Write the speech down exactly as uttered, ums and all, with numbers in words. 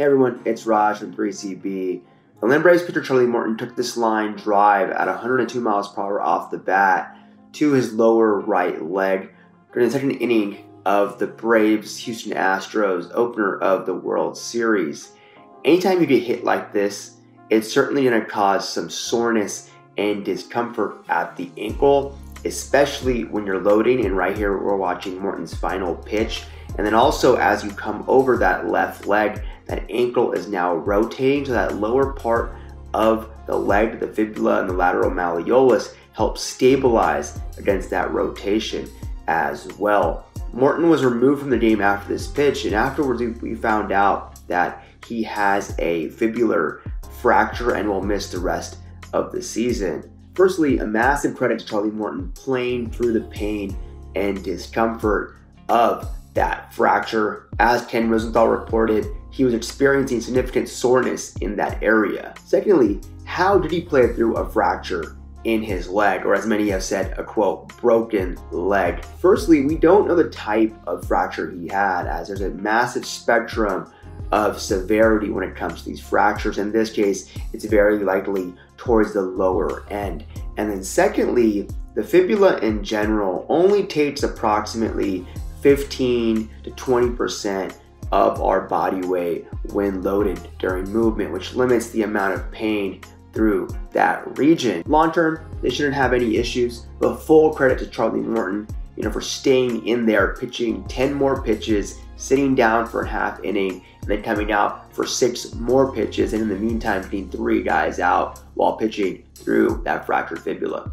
Hey everyone, it's Raj from three C B. Atlanta Braves pitcher Charlie Morton took this line drive at one hundred two miles per hour off the bat to his lower right leg during the second inning of the Braves-Houston Astros opener of the World Series. Anytime you get hit like this, it's certainly going to cause some soreness and discomfort at the ankle, especially when you're loading. And right here, we're watching Morton's final pitch. And then also, as you come over that left leg, that ankle is now rotating. So that lower part of the leg, the fibula and the lateral malleolus, helps stabilize against that rotation as well. Morton was removed from the game after this pitch, and afterwards we found out that he has a fibular fracture and will miss the rest of the season. Firstly, a massive credit to Charlie Morton playing through the pain and discomfort of that fracture. As Ken Rosenthal reported, he was experiencing significant soreness in that area. Secondly, how did he play through a fracture in his leg, or as many have said, a quote, broken leg? Firstly, we don't know the type of fracture he had, as there's a massive spectrum of severity when it comes to these fractures. In this case, it's very likely towards the lower end. And then secondly, the fibula in general only takes approximately fifteen to twenty percent of our body weight when loaded during movement, which limits the amount of pain through that region. Long term, they shouldn't have any issues, but full credit to Charlie Morton, you know, for staying in there, pitching ten more pitches, sitting down for a half inning, and then coming out for six more pitches, and in the meantime, getting three guys out while pitching through that fractured fibula.